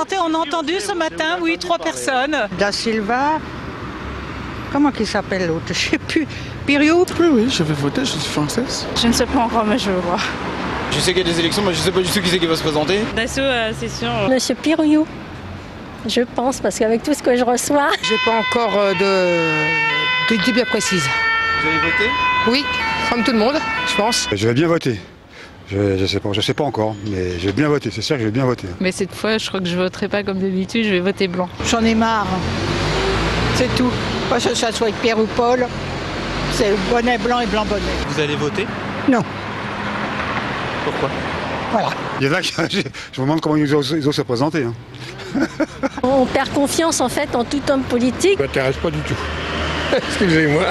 santé, on a entendu ce matin, oui, 3 personnes. Da Silva, comment qu'il s'appelle l'autre? Je ne sais plus. Piriou? Oui, oui, je vais voter, je suis française. Je ne sais pas encore, mais je vais voir. Je sais qu'il y a des élections, mais je ne sais pas du tout qui c'est qui va se présenter. Dassault, c'est sûr. Monsieur Piriou, je pense, parce qu'avec tout ce que je reçois... Je n'ai pas encore d'idée bien précise. Vous avez voté? Oui, comme tout le monde, je pense. Je vais bien voter. Je sais pas encore, mais je vais bien voter, c'est sûr que je vais bien voter. Mais cette fois, je crois que je voterai pas comme d'habitude, je vais voter blanc. J'en ai marre, c'est tout. Pas que ça soit avec Pierre ou Paul, c'est bonnet blanc et blanc bonnet. Vous allez voter? Non. Pourquoi? Voilà. Il y en a qui, je me demande comment ils osent se présenter. Hein. On perd confiance en fait en tout homme politique. Ça ne m'intéresse pas du tout, excusez-moi.